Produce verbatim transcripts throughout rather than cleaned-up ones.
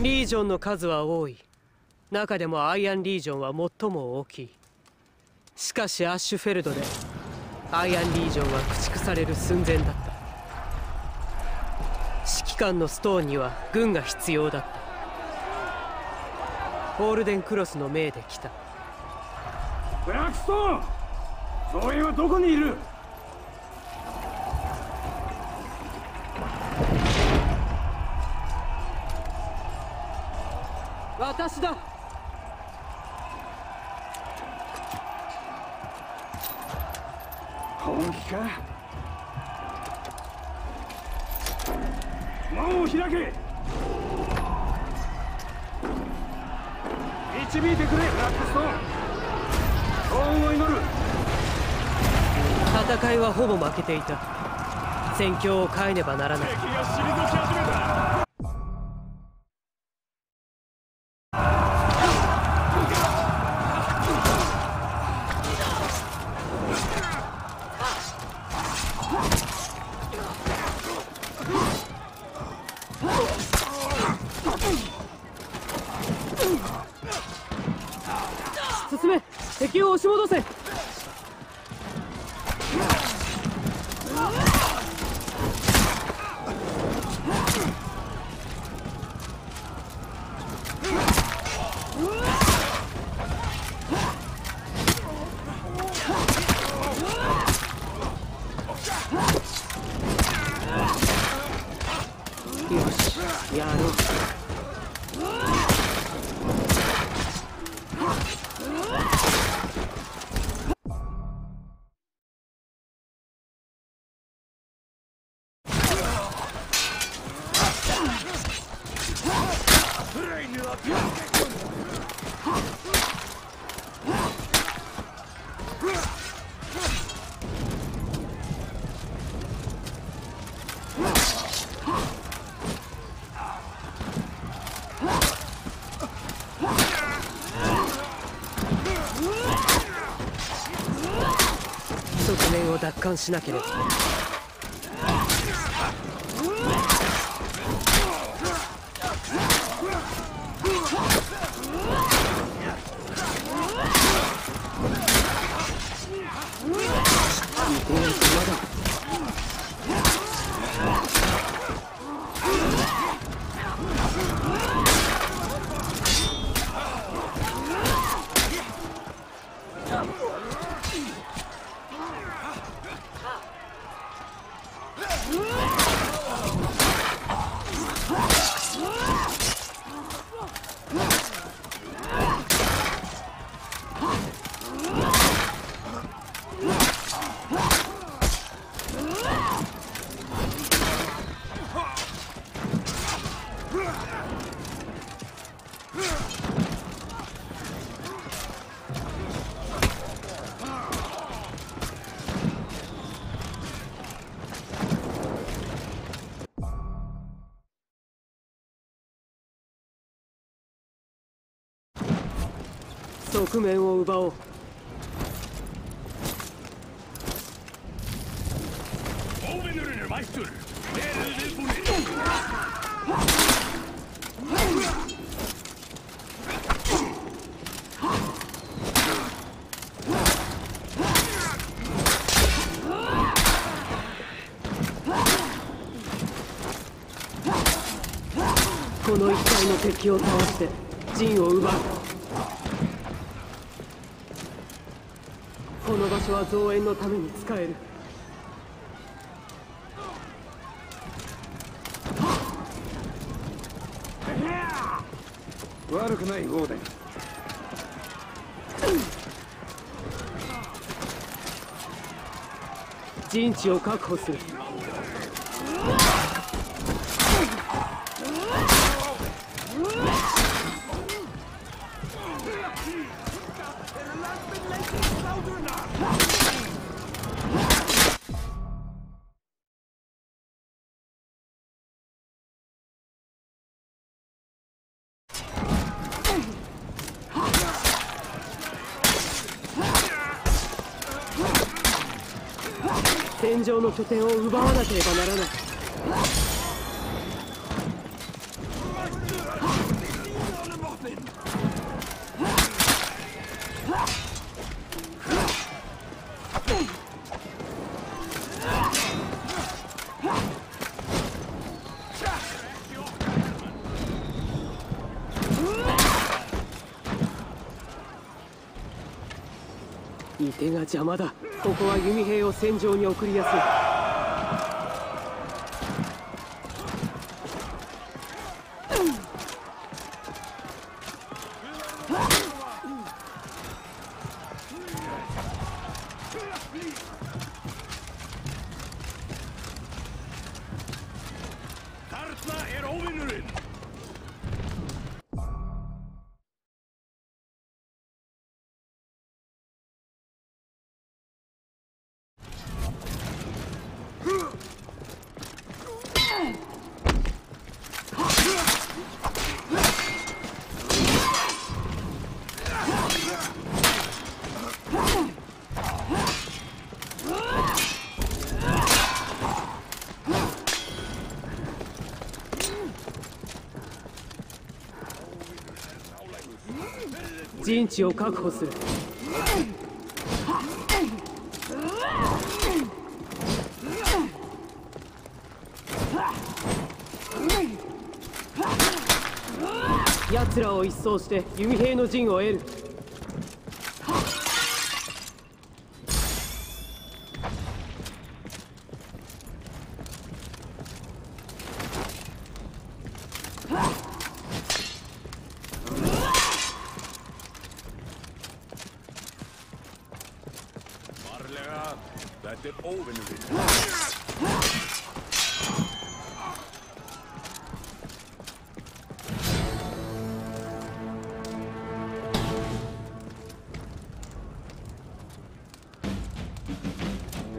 リージョンの数は多い。中でもアイアンリージョンは最も大きい。しかしアッシュフェルドでアイアンリージョンは駆逐される寸前だった。指揮官のストーンには軍が必要だった。ゴールデンクロスの命で来た。ブラックストーン、増援はどこにいる？私だ。本気か？門を開け。導いてくれ、ブラックストーン。幸運を祈る。戦いはほぼ負けていた。戦況を変えねばならない。敵が退き始めた。敵を押し戻せ。よし、やろう。側面を奪還しなければ。側面を奪おう。この一体の敵を倒して陣を奪う。この場所は増援のために使える。悪くないゴーデン。陣地を確保する。戦場の拠点を奪わなければならない。射手が邪魔だ。ここは弓兵を戦場に送りやすい。陣地を確保する。奴らを一掃して弓兵の陣を得る。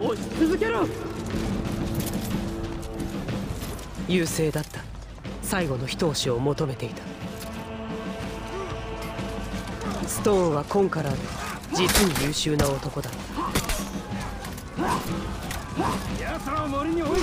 落ち続けろ。優勢だった。最後の一押しを求めていた。ストーンはコンカラーで実に優秀な男だった。奴らを森に追い返せ。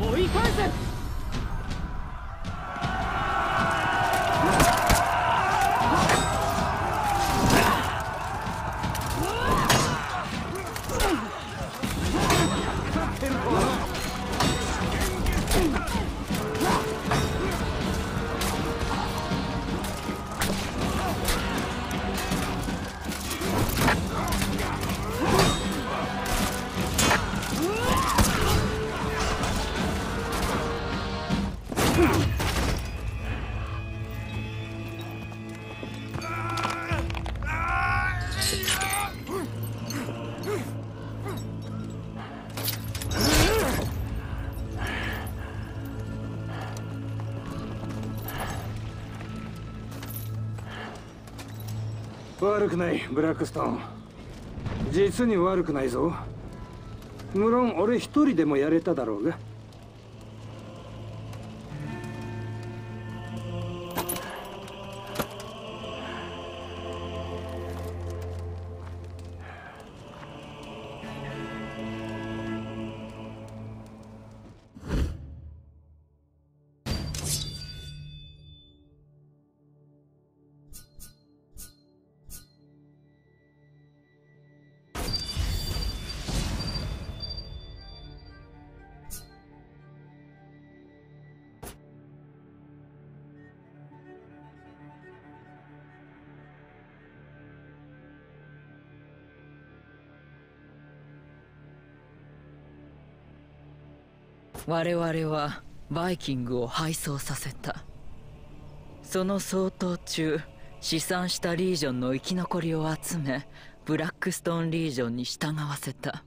追い返せ。悪くない、ブラックストーン。実に悪くないぞ。無論俺一人でもやれただろうが。我々はバイキングを敗走させた。その相当中、試算したリージョンの生き残りを集め、ブラックストンリージョンに従わせた。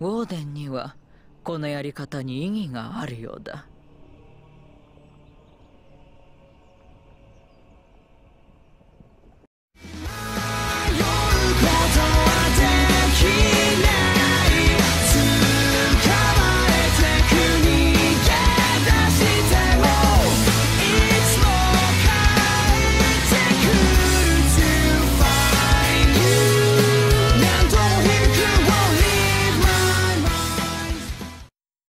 ウォーデンにはこのやり方に意義があるようだ。